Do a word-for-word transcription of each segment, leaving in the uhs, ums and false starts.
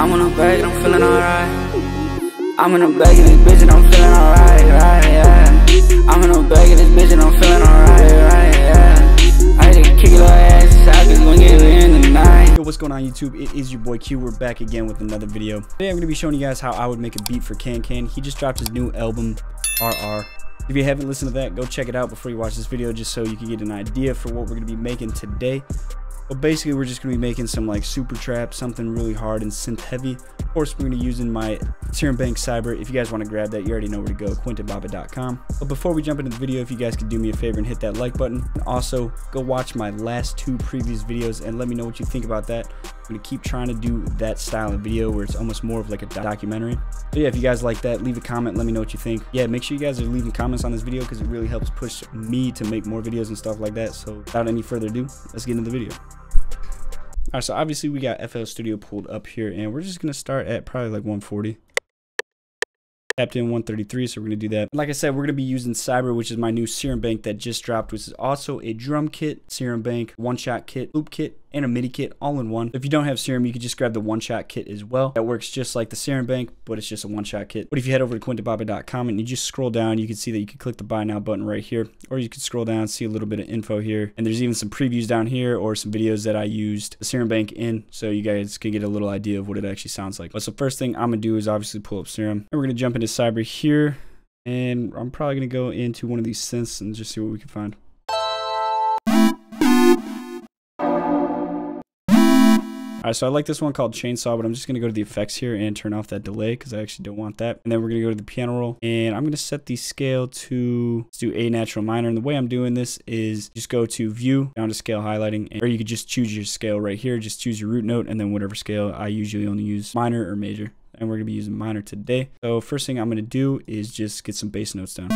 I'm in a bag and I'm feeling alright. I'm in a bag and this bitch and I'm feeling alright, right, yeah. I'm in a bag and this bitch and I'm feeling alright, right, yeah. I just kick your ass aside, cause we get it in the night. Yo, what's going on YouTube? It is your boy Q. We're back again with another video. Today I'm gonna be showing you guys how I would make a beat for Kan Kan. He just dropped his new album, R R. If you haven't listened to that, go check it out before you watch this video just so you can get an idea for what we're gonna be making today. But basically we're just gonna be making some like super trap, something really hard and synth heavy. Of course we're gonna be using my Serum Bank Cyber. If you guys wanna grab that, you already know where to go, quintababa dot com. But before we jump into the video, if you guys could do me a favor and hit that like button. And also go watch my last two previous videos and let me know what you think about that. I'm gonna keep trying to do that style of video where it's almost more of like a documentary. So yeah, if you guys like that, leave a comment, let me know what you think. Yeah, make sure you guys are leaving comments on this video because it really helps push me to make more videos and stuff like that. So without any further ado, let's get into the video. All right, so obviously we got F L Studio pulled up here and we're just going to start at probably like one forty. Tapped in one thirty-three, so we're going to do that. Like I said, we're going to be using Cyber, which is my new Serum Bank that just dropped, which is also a drum kit, Serum Bank, one-shot kit, loop kit, and a MIDI kit all in one. If you don't have Serum, you can just grab the one-shot kit as well. That works just like the Serum Bank, but it's just a one-shot kit. But if you head over to quintababa dot com and you just scroll down, you can see that you can click the buy now button right here, or you can scroll down, see a little bit of info here. And there's even some previews down here or some videos that I used the Serum Bank in, so you guys can get a little idea of what it actually sounds like. But so first thing I'm gonna do is obviously pull up Serum. And we're gonna jump into Cyber here, and I'm probably gonna go into one of these synths and just see what we can find. Alright, so I like this one called Chainsaw, but I'm just going to go to the effects here and turn off that delay because I actually don't want that. And then we're going to go to the piano roll, and I'm going to set the scale to, let's do A natural minor. And the way I'm doing this is just go to view, down to scale highlighting, and, or you could just choose your scale right here. Just choose your root note and then whatever scale. I usually only use minor or major, and we're going to be using minor today. So first thing I'm going to do is just get some bass notes down.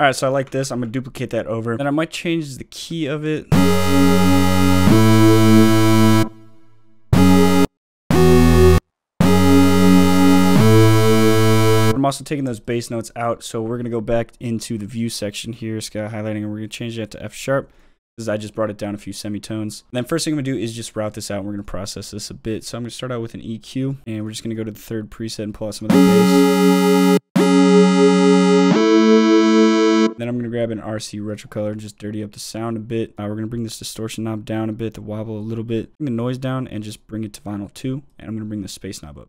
All right, so I like this. I'm gonna duplicate that over, and I might change the key of it. I'm also taking those bass notes out, so we're gonna go back into the view section here, sky highlighting, and we're gonna change that to F sharp, because I just brought it down a few semitones. And then first thing I'm gonna do is just route this out, and we're gonna process this a bit. So I'm gonna start out with an E Q, and we're just gonna go to the third preset and pull out some of the bass. Then I'm going to grab an R C retro color and just dirty up the sound a bit. Uh, we're going to bring this distortion knob down a bit, the wobble a little bit, bring the noise down and just bring it to vinyl two. And I'm going to bring the space knob up.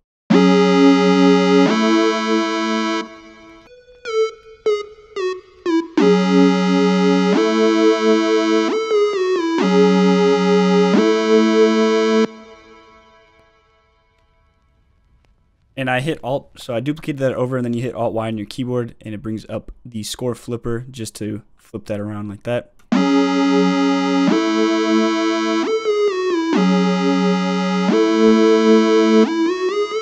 And I hit Alt, so I duplicated that over, and then you hit Alt Y on your keyboard, and it brings up the score flipper just to flip that around like that.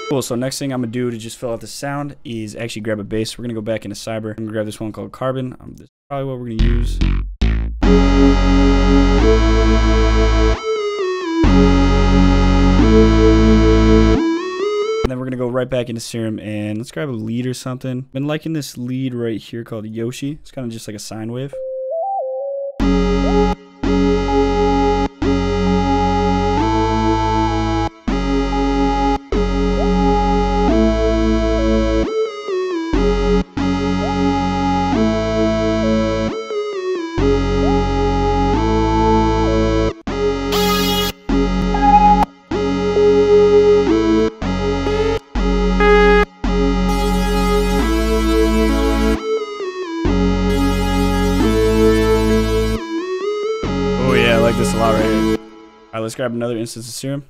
Cool, so next thing I'm gonna do to just fill out the sound is actually grab a bass. We're gonna go back into Cyber. I'm gonna grab this one called Carbon. Um, this is probably what we're gonna use. And then we're gonna go right back into Serum, and let's grab a lead or something. Been liking this lead right here called Yoshi. It's kind of just like a sine wave. This a lot right here. Alright, let's grab another instance of Serum.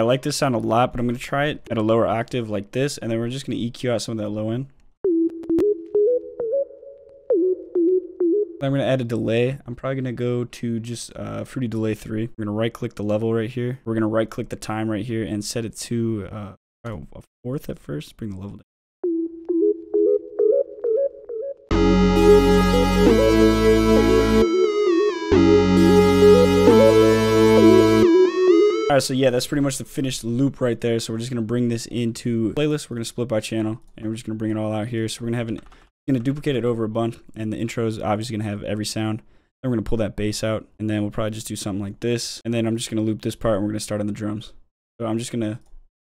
I like this sound a lot, but I'm going to try it at a lower octave like this, and then we're just going to E Q out some of that low end. I'm going to add a delay. I'm probably going to go to just uh, Fruity delay three. We're going to right click the level right here. We're going to right click the time right here and set it to uh, a fourth at first. Bring the level down. All right, so yeah, that's pretty much the finished loop right there. So we're just going to bring this into playlist. We're going to split by channel, and we're just going to bring it all out here. So we're going to have an... going to duplicate it over a bunch, and the intro is obviously going to have every sound. Then we're going to pull that bass out, and then we'll probably just do something like this, and then I'm just going to loop this part, and we're going to start on the drums. So I'm just going to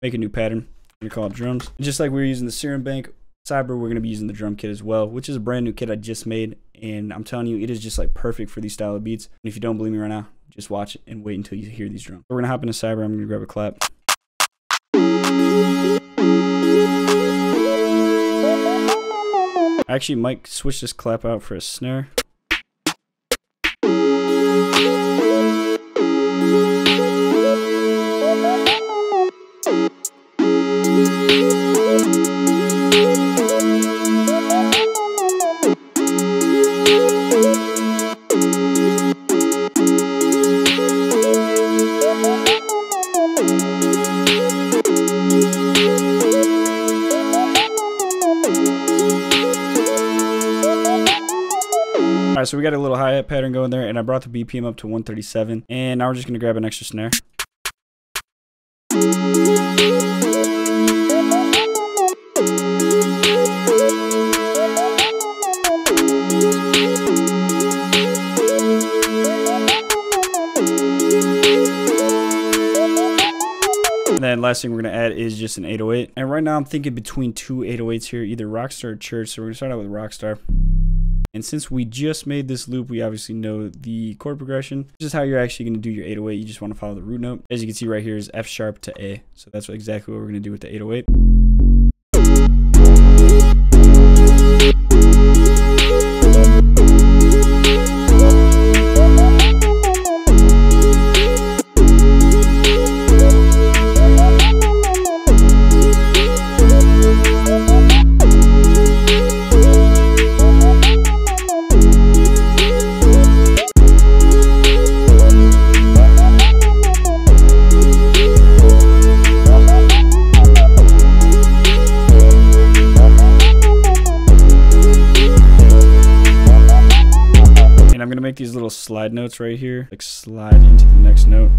make a new pattern. I'm going to call it drums. And just like we were using the Serum Bank, Cyber, we're going to be using the drum kit as well, which is a brand new kit I just made, and I'm telling you, it is just like perfect for these style of beats. And if you don't believe me right now, just watch it and wait until you hear these drums. So we're going to hop into Cyber. I'm going to grab a clap. I actually might switch this clap out for a snare. Alright, so we got a little hi-hat pattern going there, and I brought the B P M up to one thirty-seven, and now we're just going to grab an extra snare. And then last thing we're going to add is just an eight oh eight, and right now I'm thinking between two eight oh eights here, either Rockstar or Church, so we're going to start out with Rockstar. And since we just made this loop, we obviously know the chord progression. This is how you're actually going to do your eight oh eight. You just want to follow the root note. As you can see right here is F sharp to A. So that's exactly what we're going to do with the eight oh eight. These little slide notes right here, like slide into the next note.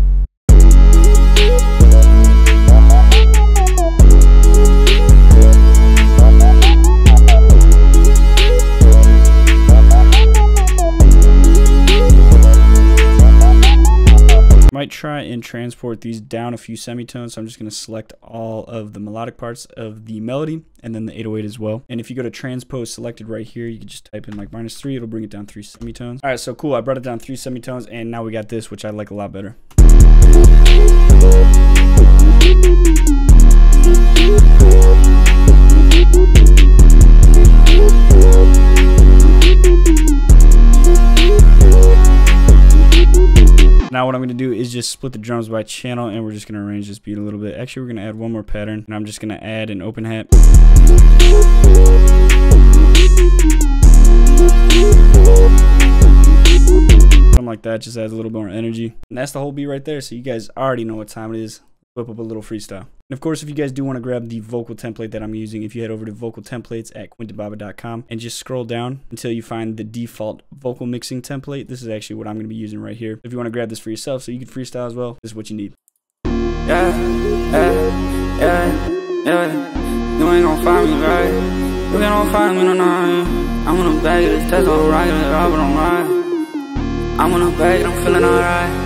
Might try and transport these down a few semitones, so I'm just going to select all of the melodic parts of the melody and then the eight oh eight as well. And if you go to transpose selected right here, you can just type in like minus three, it'll bring it down three semitones. All right, so cool, I brought it down three semitones, and now we got this, which I like a lot better. Now what I'm going to do is just split the drums by channel, and we're just going to arrange this beat a little bit. Actually, we're going to add one more pattern, and I'm just going to add an open hat. Something like that, just adds a little more energy. And that's the whole beat right there, so you guys already know what time it is. Whip up a little freestyle. And of course, if you guys do want to grab the vocal template that I'm using, if you head over to vocal templates at quinton bobbitt dot com and just scroll down until you find the default vocal mixing template. This is actually what I'm going to be using right here. If you want to grab this for yourself so you can freestyle as well, this is what you need. Yeah, yeah, yeah, yeah. You ain't gonna find me, right? You ain't gonna find me tonight. I'm gonna bag this test alright, but I'm right. I'm gonna bag it, I'm feeling alright.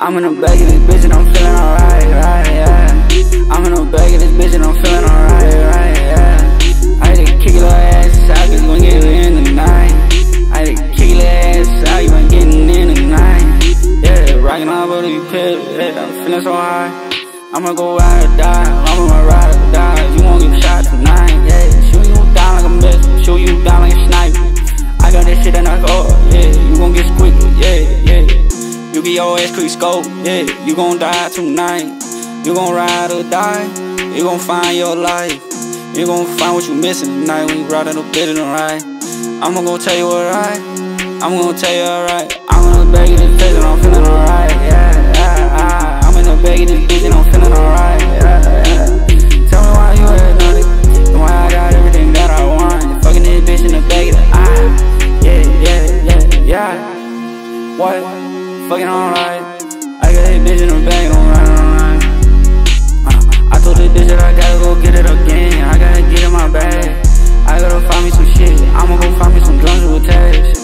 I'm in a bag of this bitch and I'm feeling alright, right, yeah. I'm in a bag of this bitch and I'm feeling alright, right, yeah. I just kick your ass out, cause we get in the night. I just kick your ass out, you ain't getting in the night. Yeah, rockin' all over the pills, yeah, I'm feeling so high. I'ma go ride or die, I'm gonna ride or die. You won't get shot tonight, yeah. Shoot you down like a missile, shoot you down like a sniper. I got that shit that knocks off, yeah, you gon' get squeaked, yeah, yeah. You be your ass quick scope, yeah, you gon' die tonight. You gon' ride or die, you gon' find your life. You gon' find what you missing tonight when you brought in a bit of the right. I'ma gon' tell you alright, I'm gon' tell you alright. I'm in the bag of this bitch and I'm feeling alright, yeah, yeah, yeah. I'm in the bag of this bitch and I'm feeling alright, yeah, yeah. Tell me why you ain't done it, and why I got everything that I want. Fucking this bitch in the bag of the eye, yeah, yeah, yeah, yeah. What? Fucking alright. I got this bitch in the bag, don't run, don't run. Uh, I told this bitch that I gotta go get it again. I gotta get in my bag, I gotta find me some shit. I'ma go find me some guns with tags.